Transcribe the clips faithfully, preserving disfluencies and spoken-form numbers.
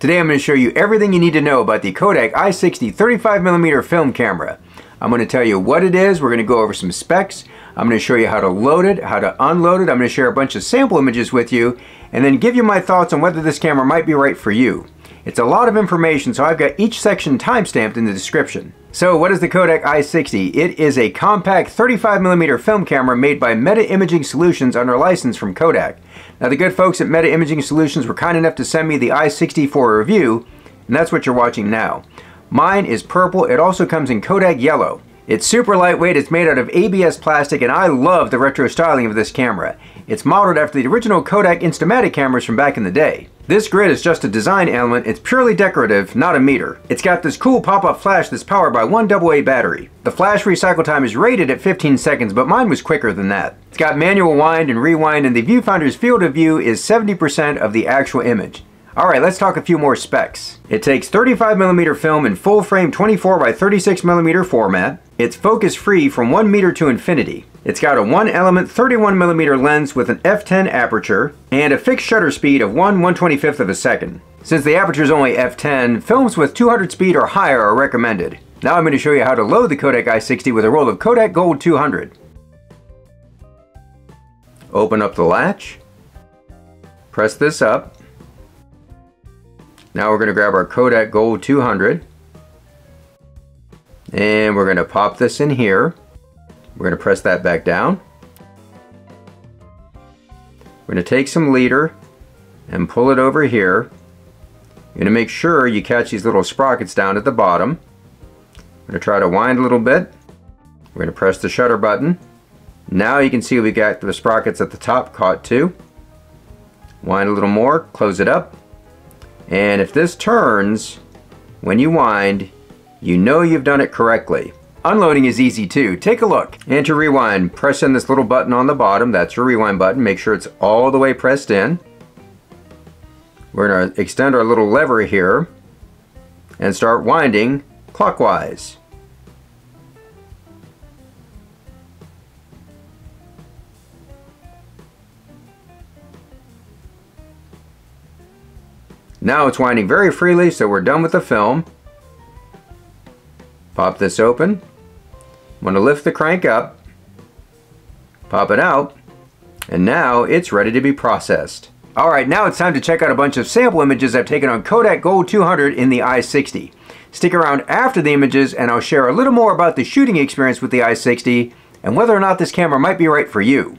Today I'm going to show you everything you need to know about the Kodak i sixty thirty-five millimeter film camera. I'm going to tell you what it is, we're going to go over some specs, I'm going to show you how to load it, how to unload it, I'm going to share a bunch of sample images with you, and then give you my thoughts on whether this camera might be right for you. It's a lot of information, so I've got each section timestamped in the description. So what is the Kodak i sixty? It is a compact thirty-five millimeter film camera made by Meta Imaging Solutions under license from Kodak. Now the good folks at Meta Imaging Solutions were kind enough to send me the i sixty for a review, and that's what you're watching now. Mine is purple, it also comes in Kodak yellow. It's super lightweight, it's made out of A B S plastic, and I love the retro styling of this camera. It's modeled after the original Kodak Instamatic cameras from back in the day. This grid is just a design element, it's purely decorative, not a meter. It's got this cool pop-up flash that's powered by one double A battery. The flash recycle time is rated at fifteen seconds, but mine was quicker than that. It's got manual wind and rewind, and the viewfinder's field of view is seventy percent of the actual image. Alright, let's talk a few more specs. It takes thirty-five millimeter film in full frame twenty-four by thirty-six millimeter format. It's focus free from one meter to infinity. It's got a one element thirty-one millimeter lens with an f ten aperture and a fixed shutter speed of one one twenty-fifth of a second. Since the aperture is only f ten, films with two hundred speed or higher are recommended. Now I'm going to show you how to load the Kodak i sixty with a roll of Kodak Gold two hundred. Open up the latch. Press this up. Now we're going to grab our Kodak Gold two hundred, and we're going to pop this in here. We're going to press that back down. We're going to take some leader and pull it over here. You're going to make sure you catch these little sprockets down at the bottom. We're going to try to wind a little bit. We're going to press the shutter button. Now you can see we got the sprockets at the top caught too. Wind a little more, close it up. And if this turns, when you wind, you know you've done it correctly. Unloading is easy too. Take a look. And to rewind, press in this little button on the bottom. That's your rewind button. Make sure it's all the way pressed in. We're going to extend our little lever here and start winding clockwise. Now it's winding very freely, so we're done with the film. Pop this open. I'm going to lift the crank up, pop it out, and now it's ready to be processed. Alright, now it's time to check out a bunch of sample images I've taken on Kodak Gold two hundred in the i sixty. Stick around after the images and I'll share a little more about the shooting experience with the i sixty and whether or not this camera might be right for you.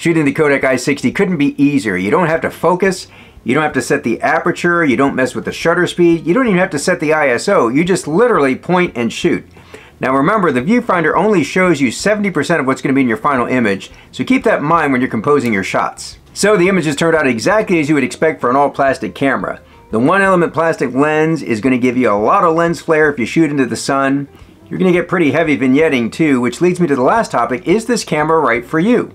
Shooting the Kodak i sixty couldn't be easier. You don't have to focus, you don't have to set the aperture, you don't mess with the shutter speed, you don't even have to set the I S O, you just literally point and shoot. Now remember, the viewfinder only shows you seventy percent of what's going to be in your final image, so keep that in mind when you're composing your shots. So the images turned out exactly as you would expect for an all-plastic camera. The one-element plastic lens is going to give you a lot of lens flare if you shoot into the sun. You're going to get pretty heavy vignetting too, which leads me to the last topic: is this camera right for you?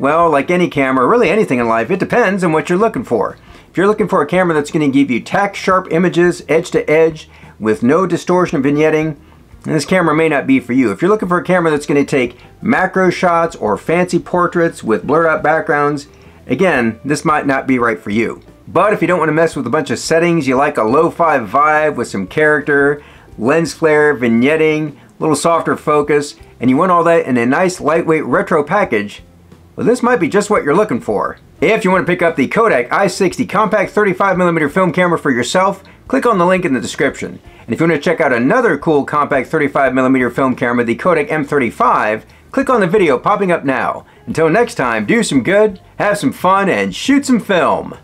Well, like any camera, really anything in life, it depends on what you're looking for. If you're looking for a camera that's going to give you tack-sharp images, edge-to-edge, with no distortion of vignetting, then this camera may not be for you. If you're looking for a camera that's going to take macro shots or fancy portraits with blurred-out backgrounds, again, this might not be right for you. But if you don't want to mess with a bunch of settings, you like a lo-fi vibe with some character, lens flare, vignetting, a little softer focus, and you want all that in a nice, lightweight retro package, well, this might be just what you're looking for. If you want to pick up the Kodak i sixty compact thirty-five millimeter film camera for yourself, click on the link in the description. And if you want to check out another cool compact thirty-five millimeter film camera, the Kodak M thirty-five, click on the video popping up now. Until next time, do some good, have some fun, and shoot some film!